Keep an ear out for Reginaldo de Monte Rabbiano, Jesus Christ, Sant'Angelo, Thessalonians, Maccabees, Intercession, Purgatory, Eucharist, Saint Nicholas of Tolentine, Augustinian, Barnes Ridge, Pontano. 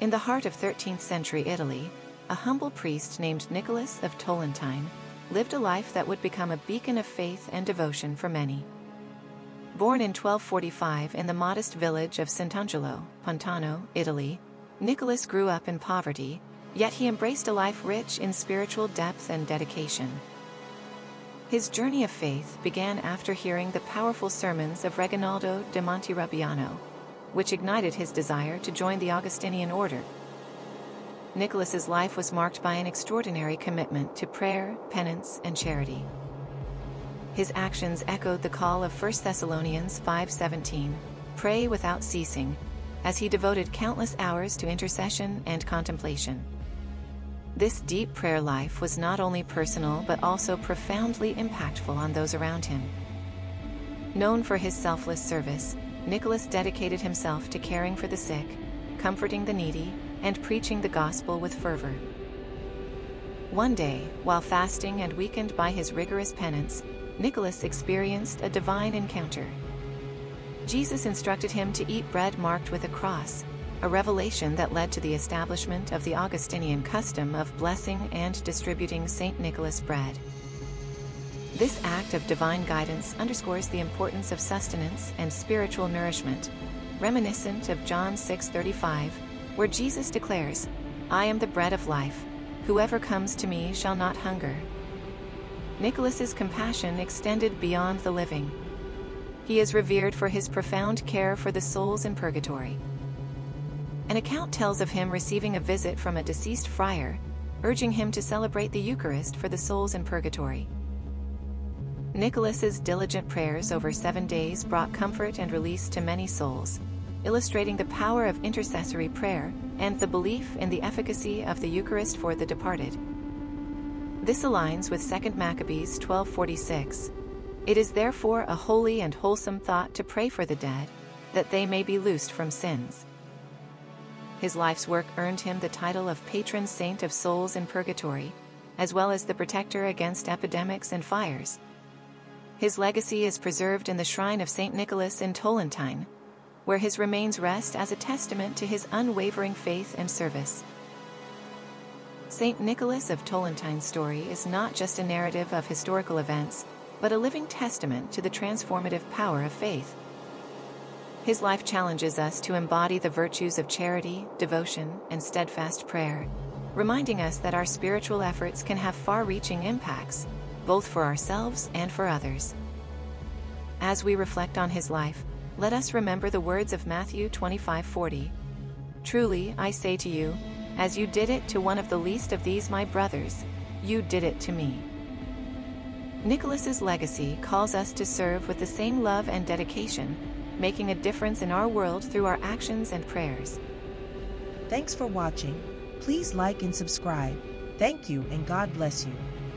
In the heart of 13th century Italy, a humble priest named Nicholas of Tolentine lived a life that would become a beacon of faith and devotion for many. Born in 1245 in the modest village of Sant'Angelo, Pontano, Italy, Nicholas grew up in poverty, yet he embraced a life rich in spiritual depth and dedication. His journey of faith began after hearing the powerful sermons of Reginaldo de Monte Rabbiano, which ignited his desire to join the Augustinian order. Nicholas's life was marked by an extraordinary commitment to prayer, penance, and charity. His actions echoed the call of 1 Thessalonians 5:17, "Pray without ceasing," as he devoted countless hours to intercession and contemplation. This deep prayer life was not only personal but also profoundly impactful on those around him. Known for his selfless service, Nicholas dedicated himself to caring for the sick, comforting the needy, and preaching the gospel with fervor. One day, while fasting and weakened by his rigorous penance, Nicholas experienced a divine encounter. Jesus instructed him to eat bread marked with a cross, a revelation that led to the establishment of the Augustinian custom of blessing and distributing Saint Nicholas bread. This act of divine guidance underscores the importance of sustenance and spiritual nourishment, reminiscent of John 6:35, where Jesus declares, "I am the bread of life, whoever comes to me shall not hunger." Nicholas's compassion extended beyond the living. He is revered for his profound care for the souls in purgatory. An account tells of him receiving a visit from a deceased friar, urging him to celebrate the Eucharist for the souls in purgatory. Nicholas's diligent prayers over 7 days brought comfort and release to many souls, illustrating the power of intercessory prayer and the belief in the efficacy of the Eucharist for the departed. This aligns with 2 Maccabees 12:46. "It is therefore a holy and wholesome thought to pray for the dead, that they may be loosed from sins." His life's work earned him the title of patron saint of souls in purgatory, as well as the protector against epidemics and fires. His legacy is preserved in the shrine of Saint Nicholas in Tolentine, where his remains rest as a testament to his unwavering faith and service. Saint Nicholas of Tolentine's story is not just a narrative of historical events, but a living testament to the transformative power of faith. His life challenges us to embody the virtues of charity, devotion, and steadfast prayer, reminding us that our spiritual efforts can have far-reaching impacts, both for ourselves and for others. As we reflect on his life, let us remember the words of Matthew 25:40. "Truly, I say to you, as you did it to one of the least of these my brothers, you did it to me." Nicholas's legacy calls us to serve with the same love and dedication, making a difference in our world through our actions and prayers. Thanks for watching. Please like and subscribe. Thank you, and God bless you.